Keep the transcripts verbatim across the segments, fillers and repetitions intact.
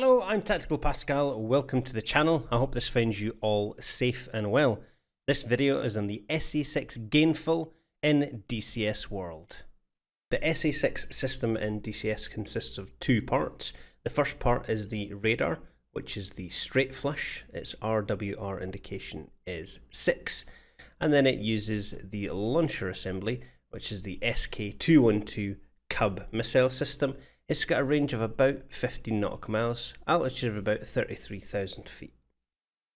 Hello, I'm Tactical Pascal. Welcome to the channel. I hope this finds you all safe and well. This video is on the S A six Gainful in D C S World. The S A six system in D C S consists of two parts. The first part is the radar, which is the straight flush. Its R W R indication is six. And then it uses the launcher assembly, which is the S K two twelve Cub missile system. It's got a range of about fifteen nautical miles, altitude of about thirty-three thousand feet.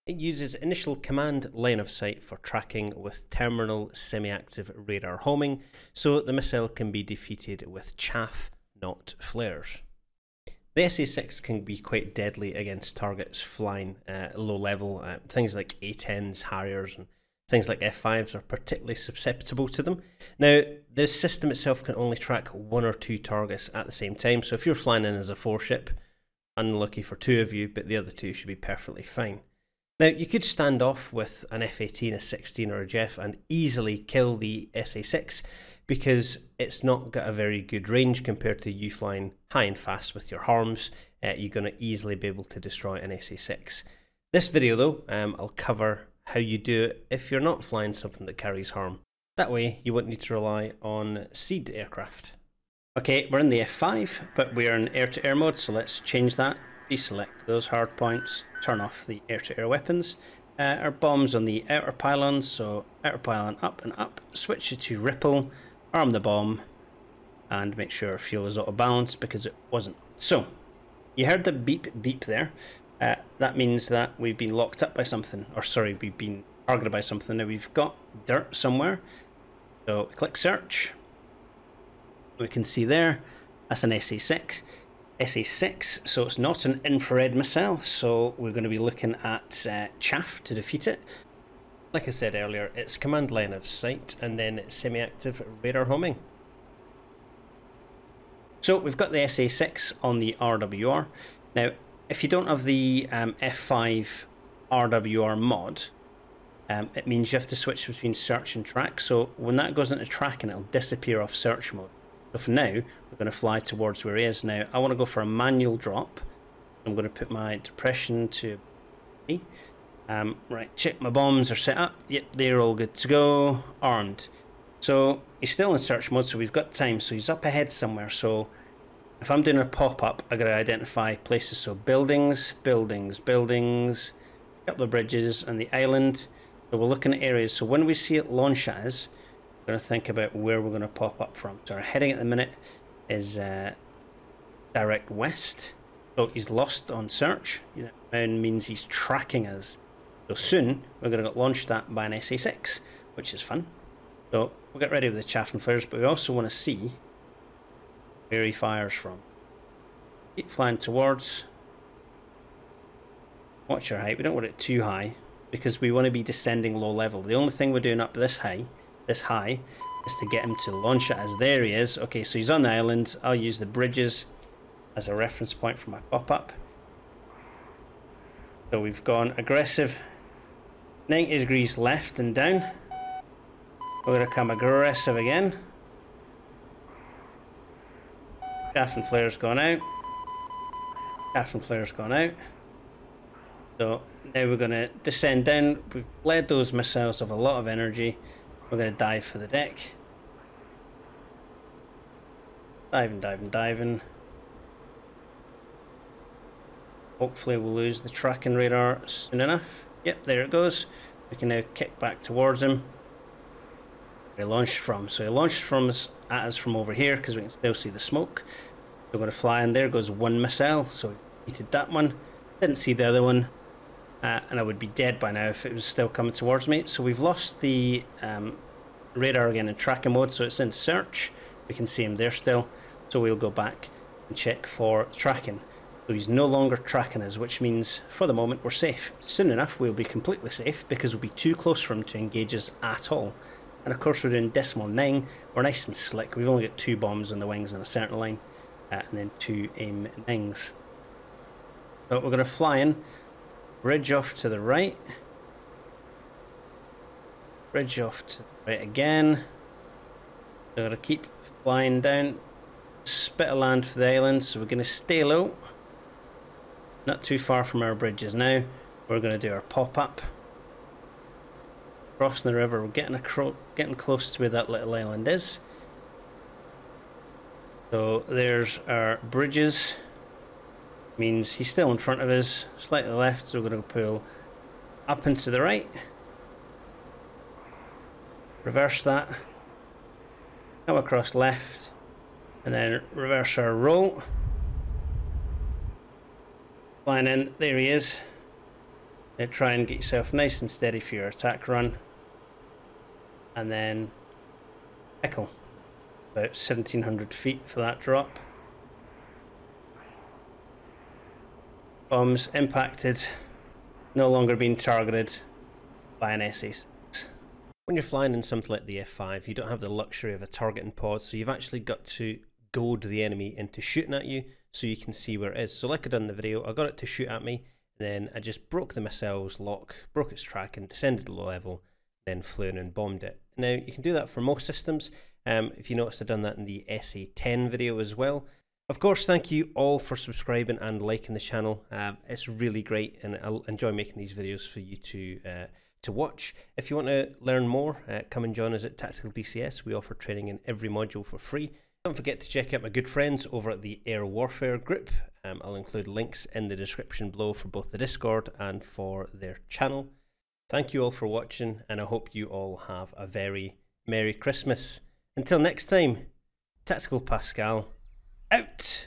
It uses initial command line of sight for tracking with terminal semi-active radar homing, so the missile can be defeated with chaff, not flares. The S A six can be quite deadly against targets flying at low level. Uh, things like A tens, Harriers, and things like F fives are particularly susceptible to them. Now, the system itself can only track one or two targets at the same time, so if you're flying in as a four ship, unlucky for two of you, but the other two should be perfectly fine. Now, you could stand off with an F eighteen, a sixteen or a J E F and easily kill the S A six because it's not got a very good range compared to you flying high and fast with your HARMs. Uh, you're going to easily be able to destroy an S A six. This video though, um, I'll cover how you do it if you're not flying something that carries HARM. That way you won't need to rely on seed aircraft. Okay, we're in the F five, but we're in air-to-air mode, so let's change that. Deselect those hard points, turn off the air-to-air weapons. Uh, our bombs on the outer pylons, so outer pylon up and up, switch it to ripple, arm the bomb, and make sure fuel is auto-balanced because it wasn't. So, you heard the beep beep there. Uh, that means that we've been locked up by something, or sorry, we've been targeted by something. Now we've got dirt somewhere, so click search. We can see there, that's an S A six. S A six, so it's not an infrared missile, so we're going to be looking at uh, chaff to defeat it. Like I said earlier, it's command line of sight and then semi-active radar homing. So we've got the S A six on the R W R. Now, if you don't have the um, F five R W R mod, um, it means you have to switch between search and track. So when that goes into tracking, it'll disappear off search mode. So for now, we're going to fly towards where he is. Now, I want to go for a manual drop. I'm going to put my depression to B. Um, right, check my bombs are set up. Yep, they're all good to go. Armed. So he's still in search mode, so we've got time. So he's up ahead somewhere. So if I'm doing a pop-up, I've got to identify places, so buildings, buildings, buildings, a couple of bridges and the island. So we're looking at areas, so when we see it launch at us, we're going to think about where we're going to pop up from. So our heading at the minute is uh, direct west. So he's lost on search, you know, and means he's tracking us. So soon we're going to get launched at by an S A six, which is fun. So we'll get ready with the chaff and flares, but we also want to see where he fires from. Keep flying towards. Watch your height. We don't want it too high because we want to be descending low level. The only thing we're doing up this high, this high, is to get him to launch at us. There he is. Okay, so he's on the island. I'll use the bridges as a reference point for my pop-up. So we've gone aggressive ninety degrees left and down. We're going to come aggressive again. Chaff and flares gone out. Chaff and flares gone out. So now we're going to descend down. We've bled those missiles of a lot of energy. We're going to dive for the deck. Diving, diving, diving. Hopefully we'll lose the tracking radar soon enough. Yep, there it goes. We can now kick back towards him. He launched from. So he launched from us, at us from over here because we can still see the smoke. We're going to fly in. There goes one missile. So we defeated that one. Didn't see the other one. Uh, and I would be dead by now if it was still coming towards me. So we've lost the um, radar again in tracking mode. So it's in search. We can see him there still. So we'll go back and check for tracking. So he's no longer tracking us, which means for the moment we're safe. Soon enough we'll be completely safe because we'll be too close for him to engage us at all. And of course we're doing decimal nine, we're nice and slick, we've only got two bombs on the wings in a certain line, uh, and then two aim nines. So we're going to fly in, bridge off to the right, bridge off to the right again, we're going to keep flying down, spit of land for the island, so we're going to stay low, Not too far from our bridges now. We're going to do our pop-up. Crossing the river, we're getting, across, getting close to where that little island is. So there's our bridges. Means he's still in front of us, slightly left, so we're going to pull up into the right. Reverse that. Come across left. And then reverse our roll. Flying in, there he is. Now try and get yourself nice and steady for your attack run. And then pickle. About seventeen hundred feet for that drop. Bombs impacted, no longer being targeted by an S A six. When you're flying in something like the F five, you don't have the luxury of a targeting pod, so you've actually got to goad the enemy into shooting at you so you can see where it is. So like I done in the video, I got it to shoot at me, and then I just broke the missile's lock, broke its track, and descended to low level, then flew in and bombed it. Now, you can do that for most systems. Um, if you noticed, I've done that in the S A ten video as well. Of course, thank you all for subscribing and liking the channel. Um, it's really great, and I'll enjoy making these videos for you to uh, to watch. If you want to learn more, uh, come and join us at Tactical D C S. We offer training in every module for free. Don't forget to check out my good friends over at the Air Warfare group. Um, I'll include links in the description below for both the Discord and for their channel. Thank you all for watching, and I hope you all have a very Merry Christmas. Until next time, Tactical Pascal out.